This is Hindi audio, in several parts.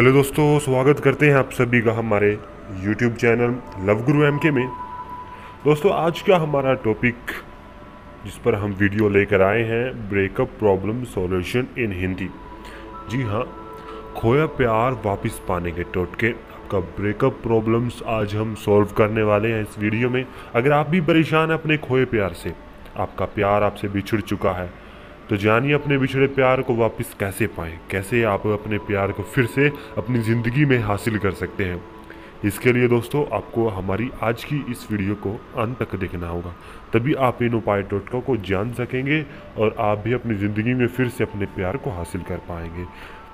हेलो दोस्तों, स्वागत करते हैं आप सभी का हमारे YouTube channel love guru MK में। दोस्तों, आज का हमारा टॉपिक जिस पर हम वीडियो लेकर आए हैं, breakup problem solution in Hindi. जी हाँ, खोया प्यार वापस पाने के टोटके, आपका ब्रेकअप प्रॉब्लम्स आज हम सॉल्व करने वाले हैं इस वीडियो में। अगर आप भी परेशान हैं अपने खोए प्यार से, आपका प्यार आपसे बिछड़ चुका है, तो जानिए अपने बिछड़े प्यार को वापस कैसे पाएं, कैसे आप अपने प्यार को फिर से अपनी ज़िंदगी में हासिल कर सकते हैं। इसके लिए दोस्तों आपको हमारी आज की इस वीडियो को अंत तक देखना होगा, तभी आप इन उपाय टोटकों को जान सकेंगे और आप भी अपनी ज़िंदगी में फिर से अपने प्यार को हासिल कर पाएंगे।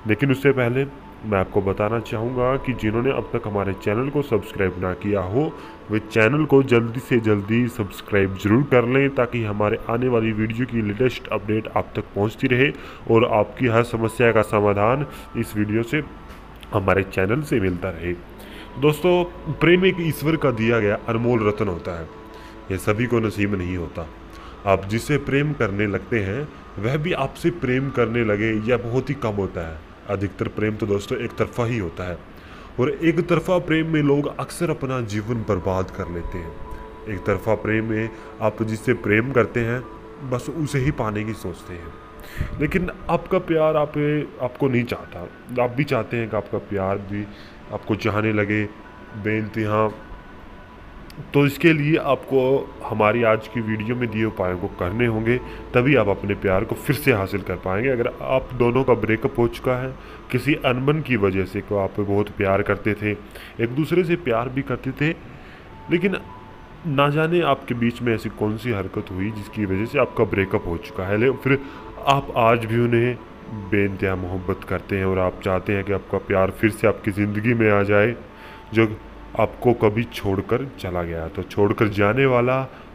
लेकिन उससे पहले मैं आपको बताना चाहूँगा कि जिन्होंने अब तक हमारे चैनल को सब्सक्राइब ना किया हो, वे चैनल को जल्दी से जल्दी सब्सक्राइब ज़रूर कर लें, ताकि हमारे आने वाली वीडियो की लेटेस्ट अपडेट आप तक पहुँचती रहे और आपकी हर समस्या का समाधान इस वीडियो से, हमारे चैनल से मिलता रहे। दोस्तों, प्रेम एक ईश्वर का दिया गया अनमोल रत्न होता है, यह सभी को नसीब नहीं होता। आप जिसे प्रेम करने लगते हैं वह भी आपसे प्रेम करने लगे, यह बहुत ही कम होता है। अधिकतर प्रेम तो दोस्तों एक तरफा ही होता है, और एक तरफा प्रेम में लोग अक्सर अपना जीवन बर्बाद कर लेते हैं। एक तरफा प्रेम में आप जिससे प्रेम करते हैं बस उसे ही पाने की सोचते हैं, लेकिन आपका प्यार आपको नहीं चाहता। आप भी चाहते हैं कि आपका प्यार भी आपको चाहने लगे बेइंतहा। तो इसके लिए आपको हमारी आज की वीडियो में दिए उपायों को करने होंगे, तभी आप अपने प्यार को फिर से हासिल कर पाएंगे। अगर आप दोनों का ब्रेकअप हो चुका है किसी अनबन की वजह से, को आप बहुत प्यार करते थे, एक दूसरे से प्यार भी करते थे, लेकिन ना जाने आपके बीच में ऐसी कौन सी हरकत हुई जिसकी वजह से आपका ब्रेकअप हो चुका है, लेकिन फिर आप आज भी उन्हें बेइंतहा मोहब्बत करते हैं और आप चाहते हैं कि आपका प्यार फिर से आपकी ज़िंदगी में आ जाए, जो आपको कभी छोड़कर चला गया। तो छोड़कर जाने वाला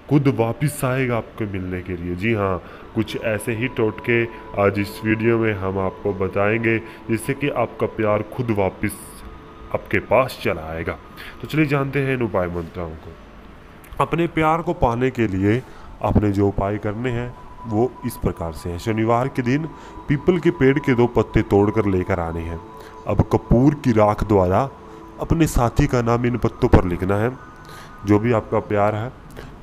खुद वापस आएगा आपको मिलने के लिए। जी हाँ, कुछ ऐसे ही टोटके आज इस वीडियो में हम आपको बताएंगे, जिससे कि आपका प्यार खुद वापस आपके पास चला आएगा। तो चलिए जानते हैं इन उपाय मंत्राओं को। अपने प्यार को पाने के लिए आपने जो उपाय करने हैं वो इस प्रकार से हैं। शनिवार के दिन पीपल के पेड़ के 2 पत्ते तोड़कर लेकर आने हैं। अब कपूर की राख द्वारा अपने साथी का नाम इन पत्तों पर लिखना है, जो भी आपका प्यार है।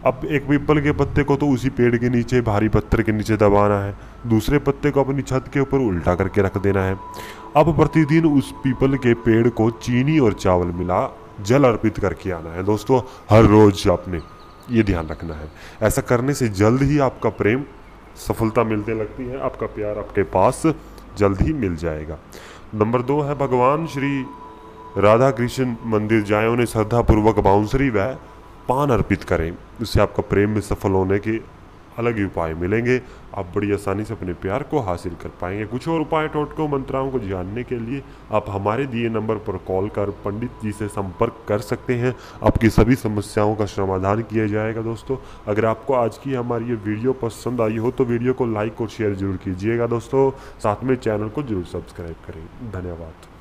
अब एक पीपल के पत्ते को तो उसी पेड़ के नीचे, भारी पत्थर के नीचे दबाना है, दूसरे पत्ते को अपनी छत के ऊपर उल्टा करके रख देना है। अब प्रतिदिन उस पीपल के पेड़ को चीनी और चावल मिला जल अर्पित करके आना है। दोस्तों, हर रोज़ आपने ये ध्यान रखना है। ऐसा करने से जल्द ही आपका प्रेम सफलता मिलने लगती है, आपका प्यार आपके पास जल्द ही मिल जाएगा। नंबर 2 है, भगवान श्री राधा कृष्ण मंदिर जाएं, उन्हें श्रद्धापूर्वक बांसुरी व पान अर्पित करें। इससे आपका प्रेम में सफल होने के अलग ही उपाय मिलेंगे, आप बड़ी आसानी से अपने प्यार को हासिल कर पाएंगे। कुछ और उपाय टोटकों मंत्राओं को जानने के लिए आप हमारे दिए नंबर पर कॉल कर पंडित जी से संपर्क कर सकते हैं, आपकी सभी समस्याओं का समाधान किया जाएगा। दोस्तों, अगर आपको आज की हमारी ये वीडियो पसंद आई हो तो वीडियो को लाइक और शेयर जरूर कीजिएगा। दोस्तों, साथ में चैनल को जरूर सब्सक्राइब करें। धन्यवाद।